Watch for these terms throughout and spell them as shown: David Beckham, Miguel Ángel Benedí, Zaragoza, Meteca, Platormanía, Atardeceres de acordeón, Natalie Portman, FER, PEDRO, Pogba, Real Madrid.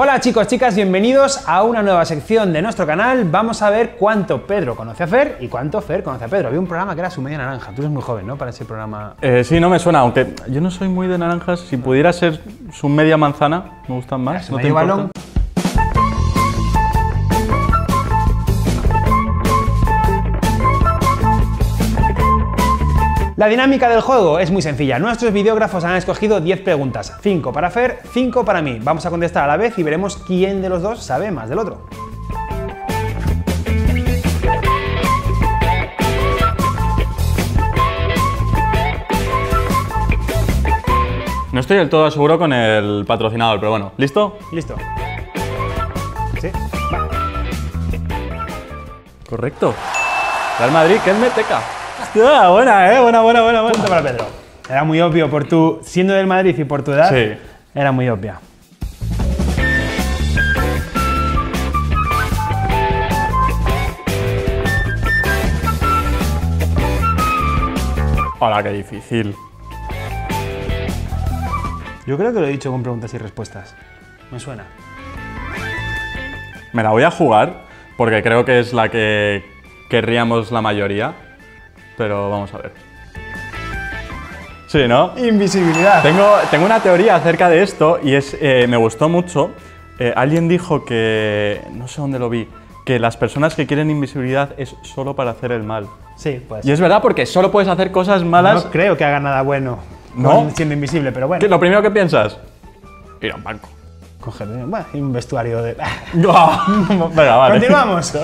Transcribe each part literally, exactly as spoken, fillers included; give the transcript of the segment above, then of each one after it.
Hola chicos, chicas, bienvenidos a una nueva sección de nuestro canal. Vamos a ver cuánto Pedro conoce a Fer y cuánto Fer conoce a Pedro. Había un programa que era Su Media Naranja. Tú eres muy joven, ¿no? Para ese programa... Eh, sí, no me suena, aunque yo no soy muy de naranjas. Si pudiera ser Su Media Manzana, me gustan más. Su Media Balón. La dinámica del juego es muy sencilla. Nuestros videógrafos han escogido diez preguntas, cinco para Fer, cinco para mí. Vamos a contestar a la vez y veremos quién de los dos sabe más del otro. No estoy del todo seguro con el patrocinador, pero bueno, ¿listo? Listo. Sí. Va. Correcto. Real Madrid, que es Meteca. Ah, buena, eh, buena, buena, buena, buena. Punto para Pedro. Era muy obvio por tu, siendo del Madrid y por tu edad, sí. Era muy obvia. Hola, qué difícil. Yo creo que lo he dicho con preguntas y respuestas. Me suena. Me la voy a jugar porque creo que es la que querríamos la mayoría. Pero vamos a ver. Sí, ¿no? Invisibilidad. Tengo, tengo una teoría acerca de esto y es, eh, me gustó mucho. Eh, alguien dijo que, no sé dónde lo vi, que las personas que quieren invisibilidad es solo para hacer el mal. Sí, pues. Y es verdad porque solo puedes hacer cosas malas. No creo que haga nada bueno. No. Con, siendo invisible, pero bueno. ¿Qué, lo primero que piensas? Ir a un banco. Coger, bueno, un vestuario de. No. Venga, vale. Continuamos.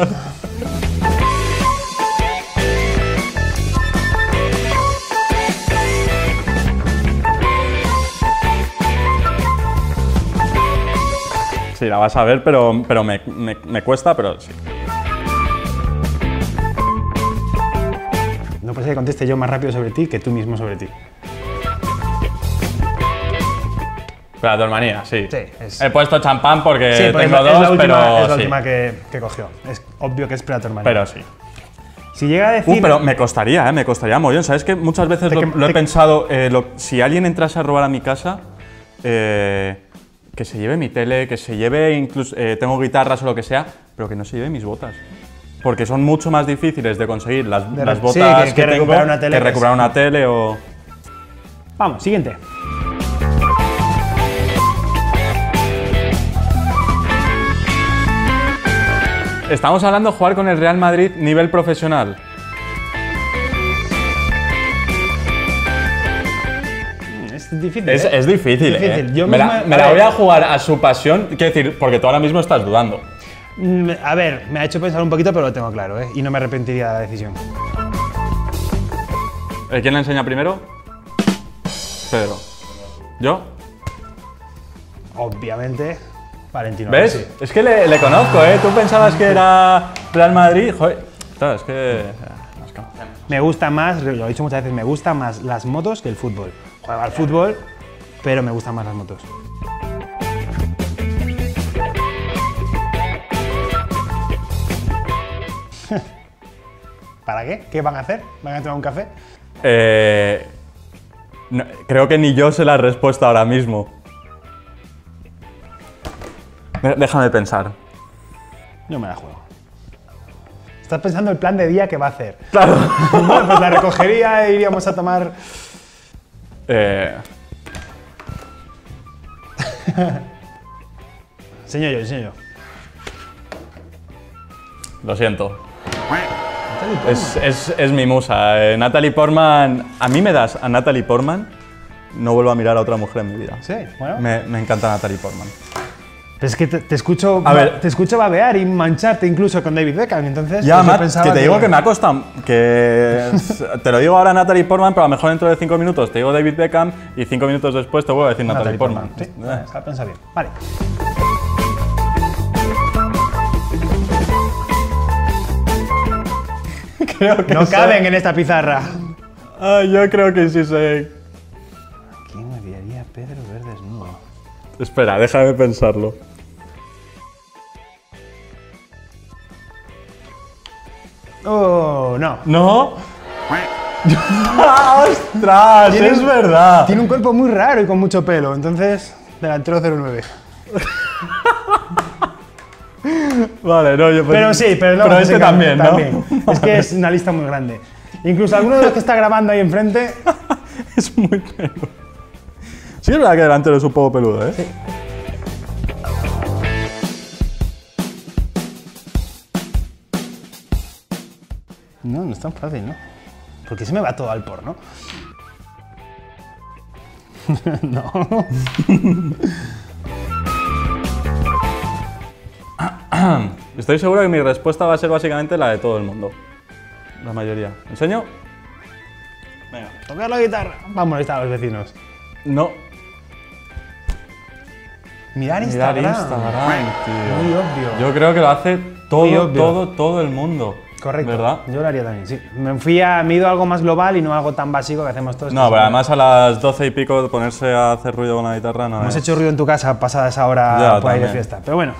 Sí, la vas a ver, pero, pero me, me, me cuesta, pero sí. No parece que conteste yo más rápido sobre ti que tú mismo sobre ti. Platormanía, sí. sí es... He puesto champán porque sí, tengo es, dos, es la última, pero es la última sí. que, que cogió. Es obvio que es Platormanía. Pero sí. Si llega a decir... Uh, pero me costaría, ¿eh? Me costaría mogollón. ¿Sabes que muchas veces lo, que, lo he te... pensado, eh, lo, si alguien entrase a robar a mi casa... Eh, que se lleve mi tele, que se lleve incluso, eh, tengo guitarras o lo que sea, pero que no se lleve mis botas. Porque son mucho más difíciles de conseguir las, de las botas sí, que, que, que tengo recuperar una tele, que recuperar una tele o... Vamos, siguiente. Estamos hablando de jugar con el Real Madrid nivel profesional. Difícil, es, ¿eh? Es difícil, es difícil. ¿Eh? Yo me, la, me la voy a jugar a su pasión, quiero decir, porque tú ahora mismo estás dudando. A ver, me ha hecho pensar un poquito, pero lo tengo claro, ¿eh? Y no me arrepentiría de la decisión. ¿Quién la enseña primero? Pedro. ¿Yo? Obviamente, Valentino. ¿Ves? Sí. Es que le, le conozco, ¿eh? Tú pensabas que era Real Madrid, joder. Claro, es que... Me gusta más, lo he dicho muchas veces, me gustan más las motos que el fútbol. Juego al fútbol, pero me gustan más las motos. ¿Para qué? ¿Qué van a hacer? ¿Van a tomar un café? Eh, no, creo que ni yo sé la respuesta ahora mismo. Déjame pensar. Yo me la juego. Estás pensando el plan de día que va a hacer. Claro. Bueno, pues la recogería e iríamos a tomar... Eh... Enseño yo, enseño yo. Lo siento. Es, es, es mi musa. Eh, Natalie Portman... A mí me das a Natalie Portman, no vuelvo a mirar a otra mujer en mi vida. Sí, bueno. Me, me encanta Natalie Portman. Pero es que te, te escucho a ver, te escucho babear y mancharte incluso con David Beckham, entonces... Ya, pues Matt, pensaba que te que digo que me ha costado... Que te lo digo ahora Natalie Portman, pero a lo mejor dentro de cinco minutos te digo David Beckham y cinco minutos después te vuelvo a decir Natalie, Natalie Portman. Portman. Sí, vale, está pensado bien. Vale. Creo que no sé. Caben en esta pizarra. Ah, yo creo que sí sé. ¿A quién odiaría Pedro ver desnudo? Espera, déjame pensarlo. Oh, no. ¿No? ¡Ostras! Tiene, es verdad. Tiene un cuerpo muy raro y con mucho pelo, entonces delantero cero nueve. Vale, no, yo... Pero sí, pero no. Pero este también, ¿no? También. Es que es una lista muy grande. Incluso alguno de los que está grabando ahí enfrente... Es muy peludo. Sí, es verdad que delantero es un poco peludo, ¿eh? Sí. No, no es tan fácil, ¿no? Porque se me va todo al porno. No. Estoy seguro que mi respuesta va a ser básicamente la de todo el mundo. La mayoría. ¿Enseño? Venga, tocar la guitarra. Vamos a molestar a los vecinos. No. Mirar Instagram. Mirar Instagram, tío. Muy obvio. Yo creo que lo hace todo, todo, todo el mundo. Correcto. ¿Verdad? Yo lo haría también, sí. Me fui a, me he ido a algo más global y no algo tan básico que hacemos todos. No, pero además a las doce y pico de ponerse a hacer ruido con la guitarra no. Hemos hecho ruido en tu casa pasada esa hora ya, por también. Ahí de fiesta. Pero bueno.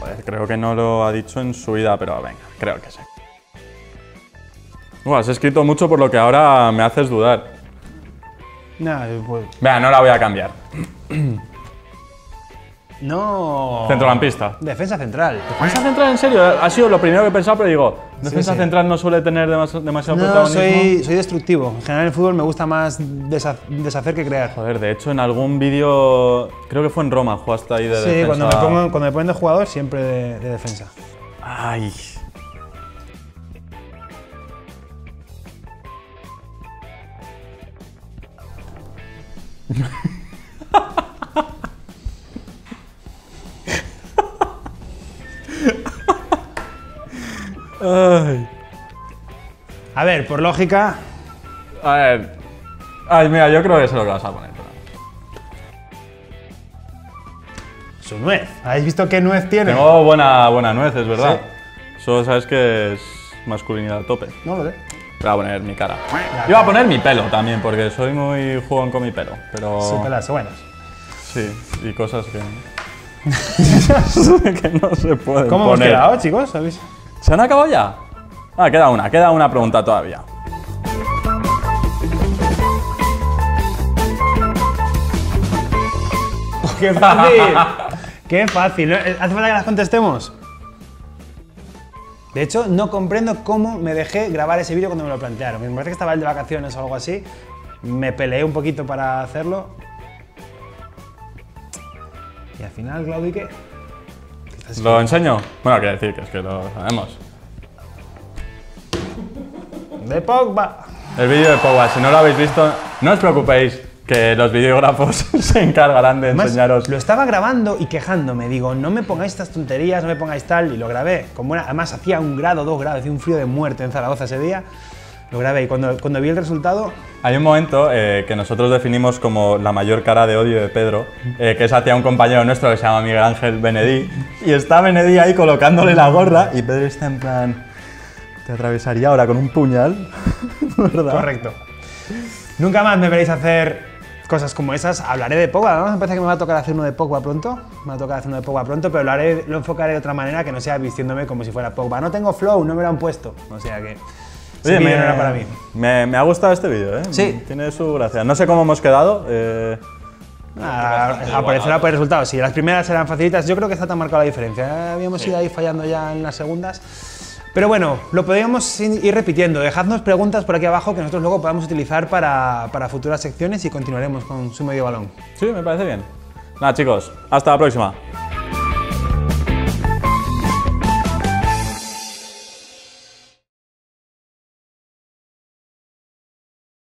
Joder, creo que no lo ha dicho en su vida, pero venga, creo que sí. Uy, has escrito mucho por lo que ahora me haces dudar. No, pues... Vea, no la voy a cambiar. No. Centrocampista. Defensa central. Defensa central, en serio, ha sido lo primero que he pensado, pero digo, defensa sí, sí. central no suele tener demasiado, demasiado no, protagonismo. Soy, soy destructivo. En general, en el fútbol me gusta más desha deshacer que crear. Joder, de hecho, en algún vídeo, creo que fue en Roma, jugaste ahí de sí, defensa. Sí, cuando, cuando me ponen de jugador, siempre de, de defensa. Ay. Ay. A ver, por lógica. A ver. Ay, mira, yo creo que eso es lo que vas a poner. Su nuez. ¿Habéis visto qué nuez tiene? Tengo buena, buena nuez, es verdad. Sí. Solo sabes que es masculinidad a tope. No lo sé. Voy a poner mi cara. Yo voy a poner mi pelo también, porque soy muy jugón con mi pelo, pero... Sí, pelas buenas. Sí, y cosas que... que no se pueden ¿Cómo poner. Hemos quedado, chicos? ¿Habéis... ¿Se han acabado ya? Ah, queda una, queda una pregunta todavía. ¡Qué fácil! ¡Qué fácil! ¿Hace falta que las contestemos? De hecho, no comprendo cómo me dejé grabar ese vídeo cuando me lo plantearon. Me parece que estaba el de vacaciones o algo así. Me peleé un poquito para hacerlo. Y al final, claudiqué. ¿Lo enseño? Bueno, quiero decir que es que lo sabemos. De Pogba. El vídeo de Pogba, si no lo habéis visto, no os preocupéis, que los videógrafos se encargarán de además, enseñaros. Lo estaba grabando y quejándome, digo, no me pongáis estas tonterías, no me pongáis tal, y lo grabé. Como era, además hacía un grado, dos grados, hacía un frío de muerte en Zaragoza ese día, lo grabé y cuando, cuando vi el resultado... Hay un momento eh, que nosotros definimos como la mayor cara de odio de Pedro, eh, que es hacia un compañero nuestro que se llama Miguel Ángel Benedí, y está Benedí ahí colocándole la gorra y Pedro está en plan, te atravesaría ahora con un puñal, ¿verdad? Correcto. Nunca más me veréis hacer... cosas como esas, hablaré de Pogba, ¿no? Me parece que me va a tocar hacer uno de Pogba pronto, me va a tocar hacer uno de Pogba pronto, pero lo, haré, lo enfocaré de otra manera que no sea vistiéndome como si fuera Pogba. No tengo flow, no me lo han puesto, o sea que... Oye, me, no era para mí. Me, me ha gustado este vídeo, ¿eh? Sí. Tiene su gracia. No sé cómo hemos quedado. Eh... Ah, aparecerá por el resultado. Si sí, las primeras eran facilitas, yo creo que esta te ha marcado la diferencia. Habíamos sí. ido ahí fallando ya en las segundas. Pero bueno, lo podríamos ir repitiendo. Dejadnos preguntas por aquí abajo que nosotros luego podamos utilizar para, para futuras secciones y continuaremos con su medio balón. Sí, me parece bien. Nada, chicos, hasta la próxima.